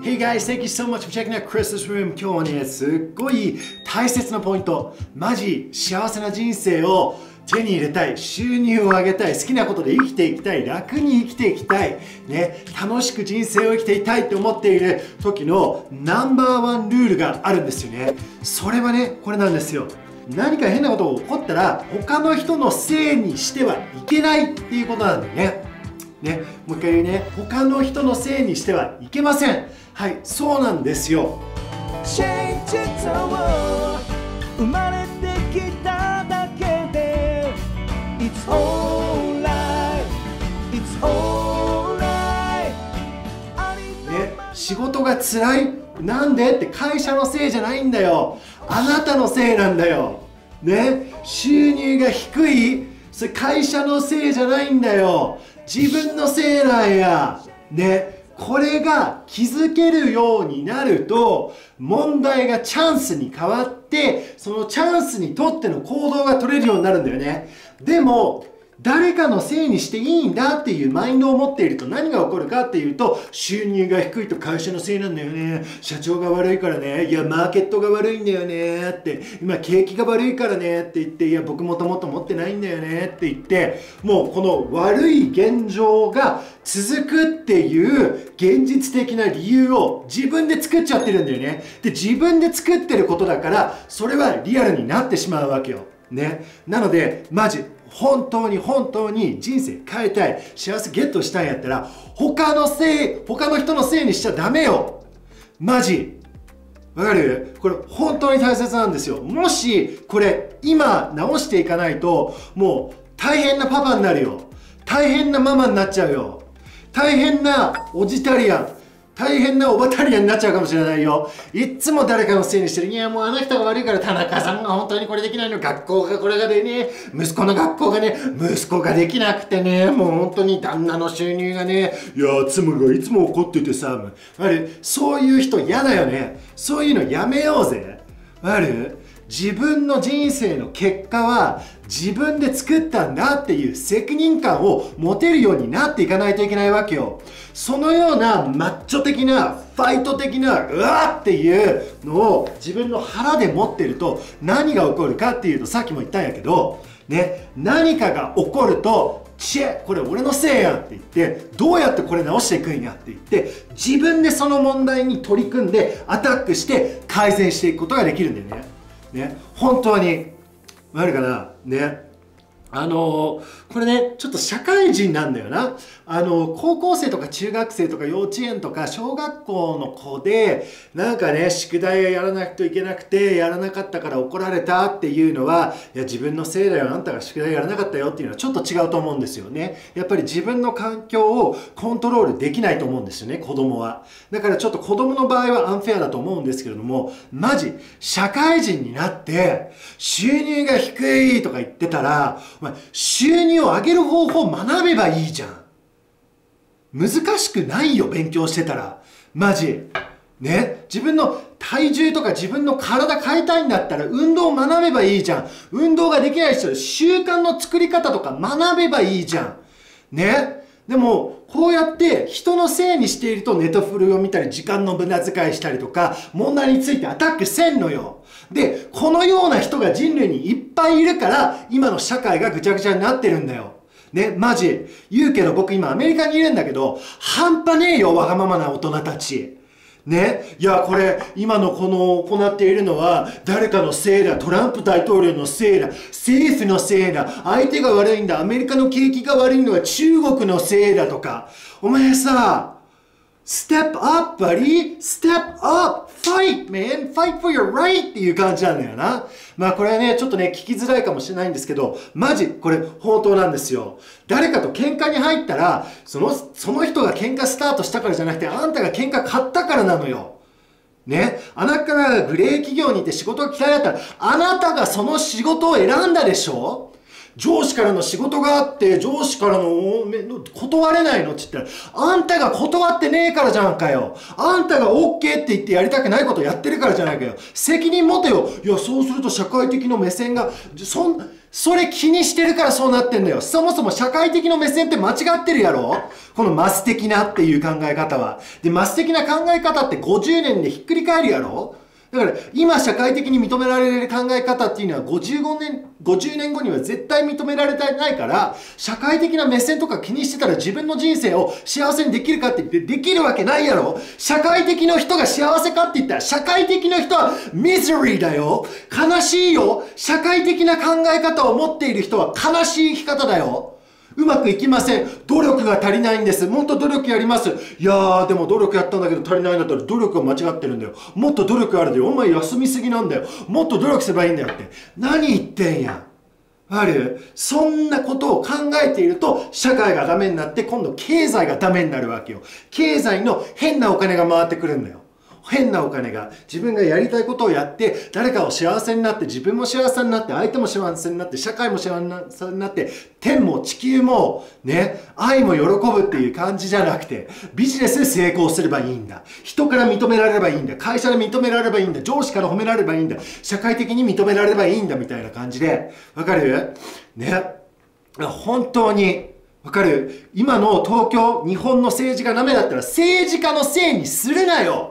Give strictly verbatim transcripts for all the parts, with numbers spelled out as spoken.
Hey guys, thank you so much for checking out Chris's Room. 今日はね、すっごい大切なポイント。マジ幸せな人生を手に入れたい、収入を上げたい、好きなことで生きていきたい、楽に生きていきたい、ね、楽しく人生を生きていたいと思っている時のナンバーワンルールがあるんですよね。それはね、これなんですよ。何か変なことが起こったら他の人のせいにしてはいけないっていうことなんだよね。ね、もう一回言うね。他の人のせいにしてはいけません。はい、そうなんですよ。生まれてきただけで It's all right. It's all right. ね、仕事が辛いなんでって会社のせいじゃないんだよ。あなたのせいなんだよ。ね、収入が低いそれ会社のせいじゃないんだよ。自分のせいなんや。ね、これが気づけるようになると問題がチャンスに変わってそのチャンスにとっての行動が取れるようになるんだよね。でも誰かのせいにしていいんだっていうマインドを持っていると何が起こるかっていうと収入が低いと会社のせいなんだよね、社長が悪いからね、いやマーケットが悪いんだよねって、今景気が悪いからねって言って、いや僕もともと持ってないんだよねって言って、もうこの悪い現状が続くっていう現実的な理由を自分で作っちゃってるんだよね。で自分で作ってることだからそれはリアルになってしまうわけよ。ね、なのでマジ本当に本当に人生変えたい、幸せゲットしたいんやったら他のせい、他の人のせいにしちゃダメよ。マジわかる？これ本当に大切なんですよ。もしこれ今直していかないともう大変なパパになるよ、大変なママになっちゃうよ、大変なおじタリアン、大変なオバタリアになっちゃうかもしれないよ。いっつも誰かのせいにしてる。いやもうあの人が悪いから、田中さんが本当にこれできないの、学校がこれがでね、息子の学校がね、息子ができなくてね、もう本当に旦那の収入がね、いや妻がいつも怒っててさ、あれそういう人嫌だよね。そういうのやめようぜ。ある？自分の人生の結果は自分で作ったんだっていう責任感を持てるようになっていかないといけないわけよ。そのようなマッチョ的なファイト的なうわっていうのを自分の腹で持ってると何が起こるかっていうと、さっきも言ったんやけどね、何かが起こるとちえこれ俺のせいやんって言って、どうやってこれ直していくんやって言って、自分でその問題に取り組んでアタックして改善していくことができるんだよね。ね、本当にあるかな、ね、あのー、これねちょっと社会人なんだよな、あのー、高校生とか中学生とか幼稚園とか小学校の子でなんかね宿題をやらないといけなくてやらなかったから怒られたっていうのは、いや自分のせいだよ、あんたが宿題やらなかったよっていうのはちょっと違うと思うんですよね。やっぱり自分の環境をコントロールできないと思うんですよね、子供は。だからちょっと子供の場合はアンフェアだと思うんですけれども、マジ社会人になって収入が低いとか言ってたら収入を上げる方法を学べばいいじゃん。難しくないよ、勉強してたら。マジね、自分の体重とか自分の体変えたいんだったら運動を学べばいいじゃん。運動ができない人は習慣の作り方とか学べばいいじゃんね。でもこうやって人のせいにしているとネットフルを見たり時間の無駄遣いしたりとか問題についてアタックせんのよ。でこのような人が人類にいっぱいいるから今の社会がぐちゃぐちゃになってるんだよ。ね、マジ言うけど僕今アメリカにいるんだけど半端ねえよ、わがままな大人たち。ね、いやこれ今のこの行っているのは誰かのせいだ、トランプ大統領のせいだ、政府のせいだ、相手が悪いんだ、アメリカの景気が悪いのは中国のせいだとか、お前さステップアップバディ、ステップアップ、ファイトメン、ファイトフォーユアライトっていう感じなんだよな。まあこれはねちょっとね聞きづらいかもしれないんですけど、マジこれ本当なんですよ。誰かと喧嘩に入ったらそのその人が喧嘩スタートしたからじゃなくてあんたが喧嘩買ったからなのよ。ね、あなたがグレー企業にいて仕事が嫌いだったらあなたがその仕事を選んだでしょ。上司からの仕事があって上司からの断れないのって言ったら、あんたが断ってねえからじゃんかよ。あんたが OK って言ってやりたくないことをやってるからじゃないかよ。責任持てよ。いや、そうすると社会的な目線がそんそれ気にしてるからそうなってんだよ。そもそも社会的な目線って間違ってるやろ、このマス的なっていう考え方は。で、マス的な考え方ってごじゅうねんでひっくり返るやろ。だから今社会的に認められる考え方っていうのはごじゅうごねん、ごじゅうねんごには絶対認められてないから、社会的な目線とか気にしてたら自分の人生を幸せにできるかって言ってできるわけないやろ。社会的な人が幸せかって言ったら、社会的な人はミズリーだよ。悲しいよ。社会的な考え方を持っている人は悲しい生き方だよ。うまくいきません。努力が足りないんです。もっと努力やります。いやー、でも努力やったんだけど足りないんだったら努力が間違ってるんだよ。もっと努力あるでよ。お前休みすぎなんだよ。もっと努力すればいいんだよって。何言ってんや。ある？そんなことを考えていると、社会がダメになって、今度経済がダメになるわけよ。経済の変なお金が回ってくるんだよ。変なお金が。自分がやりたいことをやって、誰かを幸せになって、自分も幸せになって、相手も幸せになって、社会も幸せになって、天も地球も、ね、愛も喜ぶっていう感じじゃなくて、ビジネスで成功すればいいんだ。人から認められればいいんだ。会社で認められればいいんだ。上司から褒められればいいんだ。社会的に認められればいいんだ、みたいな感じで。わかる？ね。本当に。わかる？今の東京、日本の政治がダメだったら、政治家のせいにするなよ。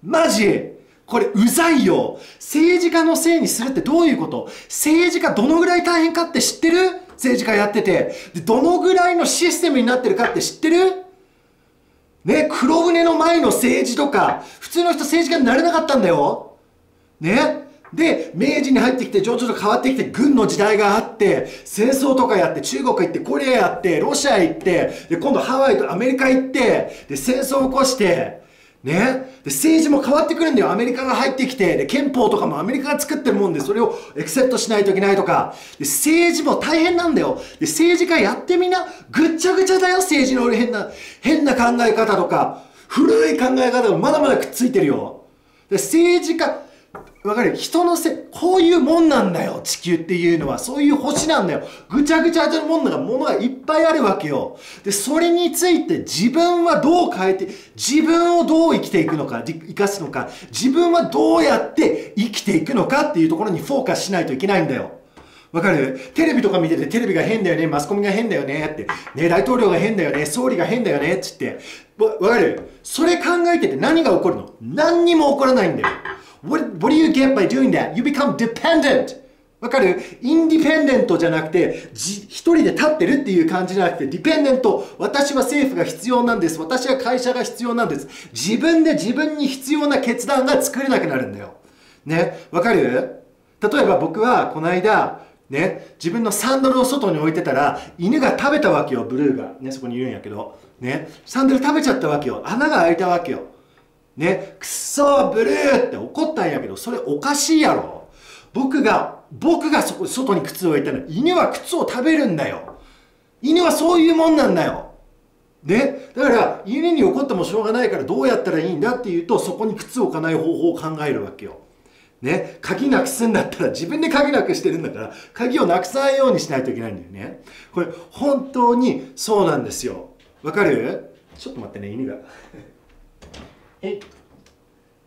マジこれうざいよ。政治家のせいにするってどういうこと？政治家どのぐらい大変かって知ってる？政治家やってて。で、どのぐらいのシステムになってるかって知ってる？ね、黒船の前の政治とか、普通の人政治家になれなかったんだよ。ね。で、明治に入ってきて、徐々に変わってきて、軍の時代があって、戦争とかやって、中国行って、コリアやって、ロシア行って、で、今度ハワイとアメリカ行って、で、戦争を起こして、ね、で政治も変わってくるんだよ。アメリカが入ってきて、で憲法とかもアメリカが作ってるもんで、それをエクセプトしないといけないとかで、政治も大変なんだよ。で政治家やってみな、ぐっちゃぐちゃだよ。政治の変な変な考え方とか古い考え方がまだまだくっついてるよ。で政治家わかる？人のせい、こういうもんなんだよ。地球っていうのはそういう星なんだよ。ぐちゃぐちゃのものがものがいっぱいあるわけよ。でそれについて自分はどう変えて、自分をどう生きていくのか、生かすのか、自分はどうやって生きていくのかっていうところにフォーカスしないといけないんだよ。わかる？テレビとか見てて、テレビが変だよね、マスコミが変だよねって、ね、大統領が変だよね、総理が変だよねって言って、わかる？それ考えてて何が起こるの？何にも起こらないんだよ。What, what do you get by doing that? You become dependent. わかる？インディペンデントじゃなくて、じ、一人で立ってるっていう感じじゃなくて、ディペンデント。私は政府が必要なんです。私は会社が必要なんです。自分で自分に必要な決断が作れなくなるんだよ。ね。わかる？例えば僕は、この間、ね、自分のサンダルを外に置いてたら、犬が食べたわけよ、ブルーが。ね、そこにいるんやけど。ね。サンダル食べちゃったわけよ。穴が開いたわけよ。ね、くっそーブルーって怒ったんやけど、それおかしいやろ。僕が、僕がそこ、外に靴を置いたの。犬は靴を食べるんだよ。犬はそういうもんなんだよ。ね、だから、犬に怒ってもしょうがないからどうやったらいいんだっていうと、そこに靴を置かない方法を考えるわけよ。ね、鍵なくすんだったら自分で鍵なくしてるんだから、鍵をなくさないようにしないといけないんだよね。これ、本当にそうなんですよ。わかる？ちょっと待ってね、犬が。Hey,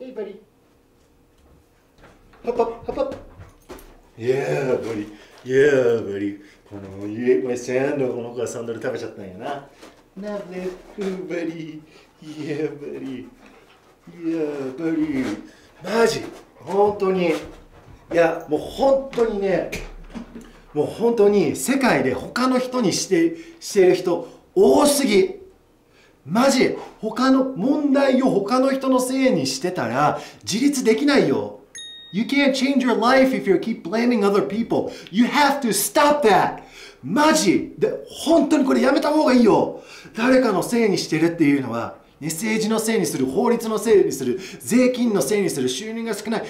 hey, buddy. Hop up, hop up. Yeah, buddy. Yeah, buddy. You ate my sandal. この子がサンダル食べちゃったんやな。Lovely, buddy. Yeah, buddy. Yeah, buddy. マジ、本当に。いや、もう本当にね、もう本当に世界で他の人にして、してる人多すぎ。マジ、他の問題を他の人のせいにしてたら自立できないよ。You can't change your life if you keep blaming other people. You have to stop that. マジで、本当にこれやめた方がいいよ。誰かのせいにしてるっていうのは、ね、政治のせいにする、法律のせいにする、税金のせいにする、収入が少ない。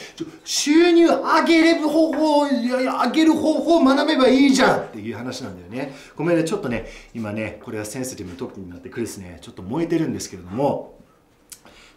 収入上げれる方法、いやいや上げる方法を学べばいいじゃんっていう話なんだよね。ごめんね、ちょっとね、今ね、これはセンシティブな時になってクリスね、ちょっと燃えてるんですけれども、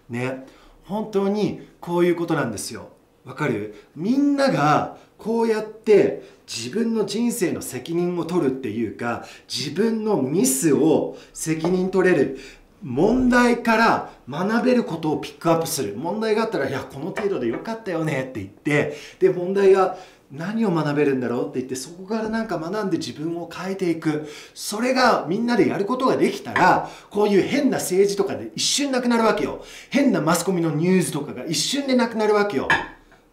ね、本当にこういうことなんですよ。わかる？みんながこうやって自分の人生の責任を取るっていうか、自分のミスを責任取れる。問題から学べることをピックアップする。問題があったら、いや、この程度でよかったよねって言って、で、問題が何を学べるんだろうって言って、そこからなんか学んで自分を変えていく。それがみんなでやることができたら、こういう変な政治とかで一瞬なくなるわけよ。変なマスコミのニュースとかが一瞬でなくなるわけよ。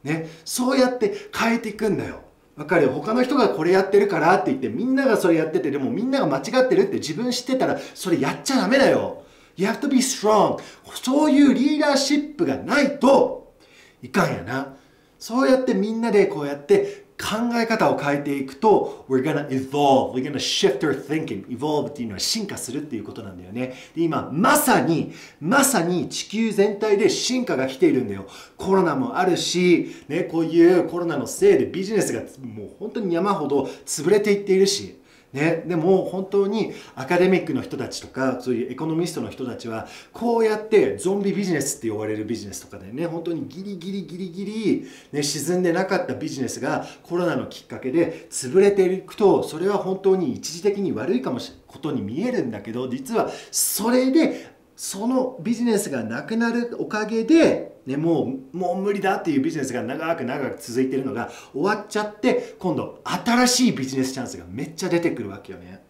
ね。そうやって変えていくんだよ。わかるよ。他の人がこれやってるからって言って、みんながそれやってて、でもみんなが間違ってるって自分知ってたら、それやっちゃダメだよ。You have to be strong. そういうリーダーシップがないといかんやな。そうやってみんなでこうやって考え方を変えていくと、We're gonna evolve. We're gonna shift our thinking. Evolve っていうのは進化するっていうことなんだよね。で、今、まさに、まさに地球全体で進化が来ているんだよ。コロナもあるし、ね、こういうコロナのせいでビジネスがもう本当に山ほど潰れていっているし、ね、でも本当にアカデミックの人たちとか、そういうエコノミストの人たちはこうやってゾンビビジネスって呼ばれるビジネスとかでね、本当にギリギリギリギリ、ね、沈んでなかったビジネスがコロナのきっかけで潰れていくと、それは本当に一時的に悪いかもしれないことに見えるんだけど、実はそれでそのビジネスがなくなるおかげで、ね、もう、もう無理だっていうビジネスが長く長く続いてるのが終わっちゃって、今度新しいビジネスチャンスがめっちゃ出てくるわけよね。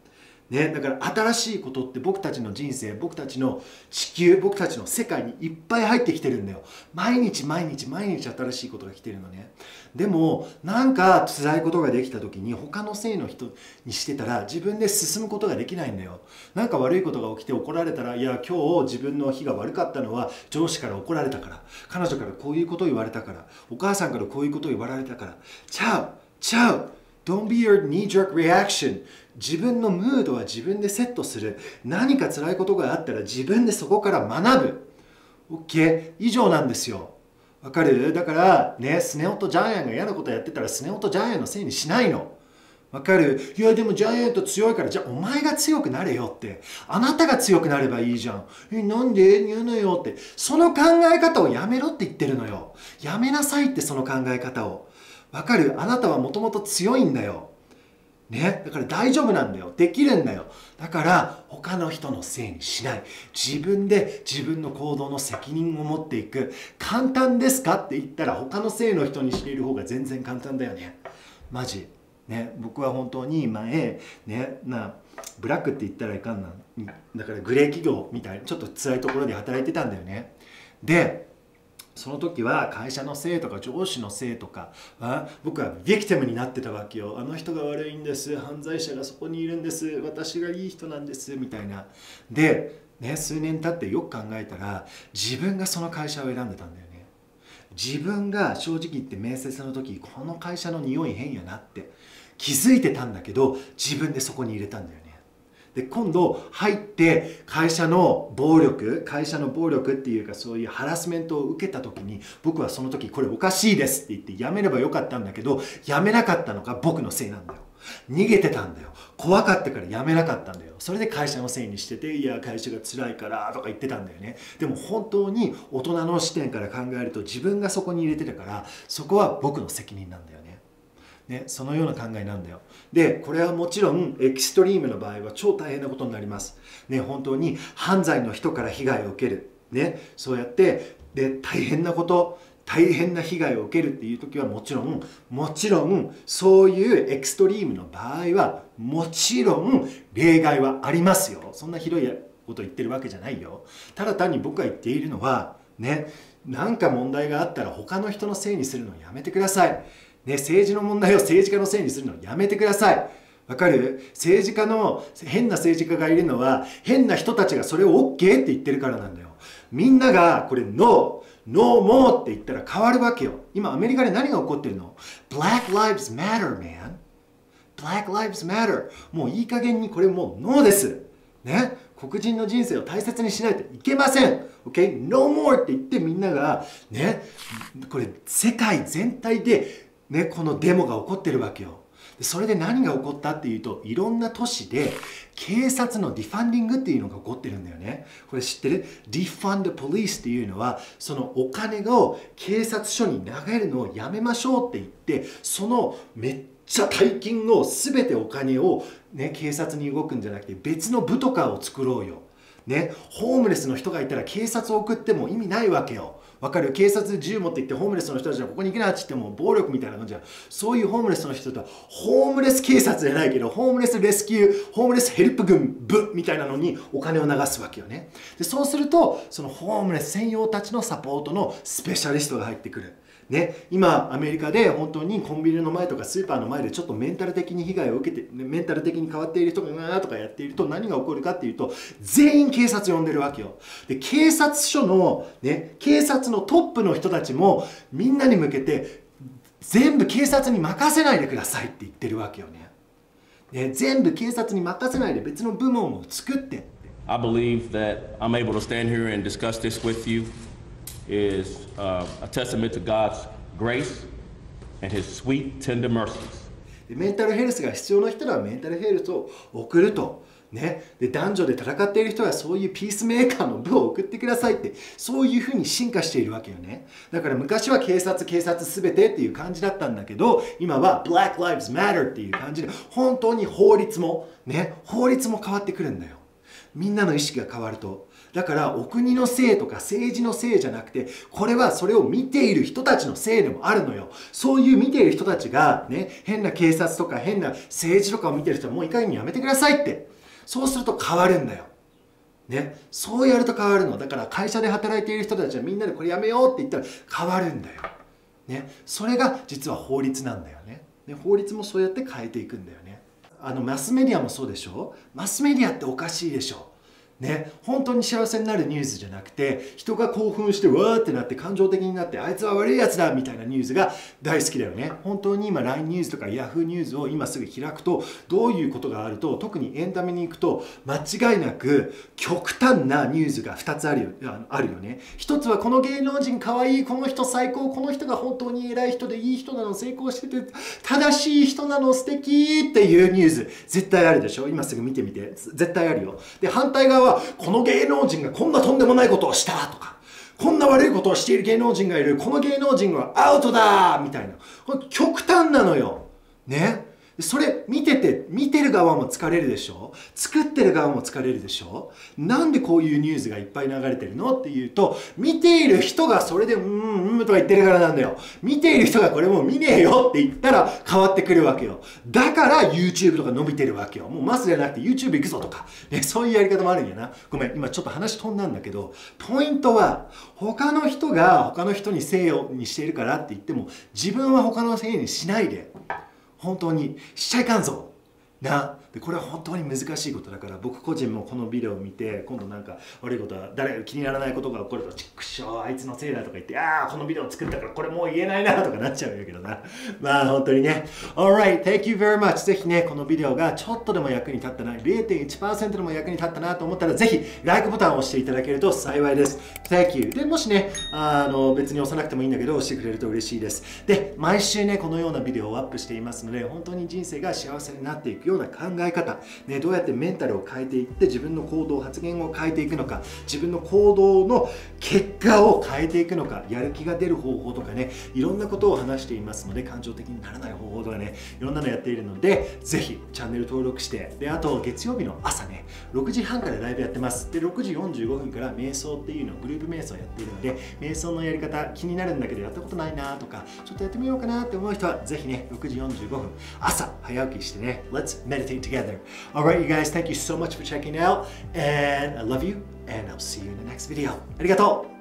ね、だから新しいことって僕たちの人生、僕たちの地球、僕たちの世界にいっぱい入ってきてるんだよ。毎日毎日毎日新しいことが来てるのね。でもなんか辛いことができた時に他のせいの人にしてたら自分で進むことができないんだよ。なんか悪いことが起きて怒られたら、いや、今日自分の日が悪かったのは上司から怒られたから、彼女からこういうことを言われたから、お母さんからこういうことを言われたから、ちゃうちゃう。Don't be your knee-jerk reaction. 自分のムードは自分でセットする。何か辛いことがあったら自分でそこから学ぶ。OK。以上なんですよ。わかる？だからね、スネ夫とジャイアンが嫌なことやってたらスネ夫とジャイアンのせいにしないの。わかる？いや、でもジャイアント強いから、じゃあお前が強くなれよって。あなたが強くなればいいじゃん。え、なんで言うのよって。その考え方をやめろって言ってるのよ。やめなさいって、その考え方を。わかる？あなたはもともと強いんだよ。ね。だから大丈夫なんだよ。できるんだよ。だから他の人のせいにしない。自分で自分の行動の責任を持っていく。簡単ですかって言ったら他のせいの人にしている方が全然簡単だよね。マジ。ね。僕は本当に前、ね、な、ブラックって言ったらいかんな。だからグレー企業みたいな、ちょっと辛いところで働いてたんだよね。で、その時は会社のせいとか上司のせいとか、あ、僕はビクティムになってたわけよ。あの人が悪いんです、犯罪者がそこにいるんです、私がいい人なんですみたいな。で、ね、数年経ってよく考えたら自分がその会社を選んでたんだよね。自分が正直言って面接の時、この会社の匂い変やなって気づいてたんだけど、自分でそこに入れたんだよね。で、今度入って会社の暴力、会社の暴力っていうか、そういうハラスメントを受けた時に、僕はその時これおかしいですって言ってやめればよかったんだけど、やめなかったのが僕のせいなんだよ。逃げてたんだよ。怖かったからやめなかったんだよ。それで会社のせいにしてて、いや、会社が辛いからとか言ってたんだよね。でも本当に大人の視点から考えると、自分がそこに入れてたから、そこは僕の責任なんだよね。ね、そのような考えなんだよ。で、これはもちろんエクストリームの場合は超大変なことになります。ね、本当に犯罪の人から被害を受ける。ね、そうやって、で、大変なこと、大変な被害を受けるっていう時はもちろん、もちろん、そういうエクストリームの場合は、もちろん例外はありますよ。そんなひどいこと言ってるわけじゃないよ。ただ単に僕が言っているのは、ね、なんか問題があったら他の人のせいにするのをやめてください。ね、政治の問題を政治家のせいにするのやめてください。わかる？政治家の、変な政治家がいるのは、変な人たちがそれを OK って言ってるからなんだよ。みんながこれ ノー、ノーモーって言ったら変わるわけよ。今アメリカで何が起こってるの？ Black Lives Matter, man. Black Lives Matter. もういい加減にこれもう ノー です。ね、黒人の人生を大切にしないといけません。OK? No more って言ってみんなが、ね、これ世界全体でね、このデモが起こってるわけよ。それで何が起こったっていうと、いろんな都市で警察のディファンディングっていうのが起こってるんだよね。これ知ってる？ディファンドポリスっていうのは、そのお金を警察署に流れるのをやめましょうって言って、そのめっちゃ大金の全てお金を、ね、警察に動くんじゃなくて別の部とかを作ろうよ。ね、ホームレスの人がいたら警察を送っても意味ないわけよ。わかる？警察銃持って行ってホームレスの人たちがここに行けなって言っても暴力みたいなもんじゃん。そういうホームレスの人とはホームレス警察じゃないけど、ホームレスレスキュー、ホームレスヘルプ軍部みたいなのにお金を流すわけよね。でそうするとそのホームレス専用たちのサポートのスペシャリストが入ってくる。ね、今アメリカで本当にコンビニの前とかスーパーの前でちょっとメンタル的に被害を受けて、メンタル的に変わっている人がなーとかやっていると何が起こるかっていうと、全員警察呼んでるわけよ。で警察署の、ね、警察のトップの人たちもみんなに向けて全部警察に任せないでくださいって言ってるわけよね。ね、全部警察に任せないで別の部門を作って。I believe that I'm able to stand here and discuss this with you.Is, uh, a testament to God's grace and His sweet, tender mercies. メンタルヘルスが必要な人はメンタルヘルスを送ると、ね、で男女で戦っている人はそういうピースメーカーの部を送ってくださいって、そういうふうに進化しているわけよね。だから昔は警察警察すべてっていう感じだったんだけど、今は Black Lives Matter っていう感じで本当に法律も、ね、法律も変わってくるんだよ。みんなの意識が変わると。だからお国のせいとか政治のせいじゃなくて、これはそれを見ている人たちのせいでもあるのよ。そういう見ている人たちがね、変な警察とか変な政治とかを見てる人はもういい加減にやめてくださいって、そうすると変わるんだよ。ね、そうやると変わるの。だから会社で働いている人たちはみんなでこれやめようって言ったら変わるんだよ。ね、それが実は法律なんだよね。で法律もそうやって変えていくんだよね。あのマスメディアもそうでしょ。マスメディアっておかしいでしょ。ね、本当に幸せになるニュースじゃなくて、人が興奮してわーってなって感情的になって、あいつは悪いやつだみたいなニュースが大好きだよね。本当に今 ライン ニュースとか Yahoo ニュースを今すぐ開くと、どういうことがあると、特にエンタメに行くと間違いなく極端なニュースがふたつあるよ、あるよね。ひとつはこの芸能人かわいい、この人最高、この人が本当に偉い人でいい人なの、成功してて正しい人なの、素敵っていうニュース絶対あるでしょ。今すぐ見てみて、絶対あるよ。で反対側はこの芸能人がこんなとんでもないことをしたとか、こんな悪いことをしている芸能人がいる、この芸能人はアウトだみたいな、これ極端なのよ。ね、それ見てて、見てる側も疲れるでしょ、作ってる側も疲れるでしょ。なんでこういうニュースがいっぱい流れてるのっていうと、見ている人がそれで「うんうん」とか言ってるからなんだよ。見ている人がこれもう見ねえよって言ったら変わってくるわけよ。だから YouTube とか伸びてるわけよ。もうマスじゃなくて YouTube 行くぞとか、ね、そういうやり方もあるんやな。ごめん、今ちょっと話飛んだんだけど、ポイントは他の人が他の人にせいにしているからって言っても、自分は他のせいにしないで。本当にしちゃいかんぞな。でこれは本当に難しいことだから、僕個人もこのビデオを見て、今度なんか悪いことは誰気にならないことが起こると、ちっくしょうあいつのせいだとか言って、ああこのビデオ作ったからこれもう言えないなとかなっちゃうんやけどな。まあ本当にね。 Alright, thank you very much。 ぜひね、このビデオがちょっとでも役に立ったな、 ゼロ点いちパーセント でも役に立ったなと思ったら、ぜひ ライク ボタンを押していただけると幸いです。 Thank you。 でもしね、あの別に押さなくてもいいんだけど、押してくれると嬉しいです。で毎週ねこのようなビデオをアップしていますので、本当に人生が幸せになっていくような感じ、考え方、ね、どうやってメンタルを変えていって、自分の行動発言を変えていくのか、自分の行動の結果を変えていくのか、やる気が出る方法とかね、いろんなことを話していますので、感情的にならない方法とかね、いろんなのやっているので、ぜひチャンネル登録して、であと月曜日の朝ねろくじはんからライブやってます。でろくじよんじゅうごふんから瞑想っていうのを、グループ瞑想やっているので、瞑想のやり方気になるんだけどやったことないなとか、ちょっとやってみようかなって思う人はぜひね、ろくじよんじゅうごふん朝早起きしてね、 Let's meditate together. All right, you guys, thank you so much for checking out, and I love you, and I'll see you in the next video. Arigatou!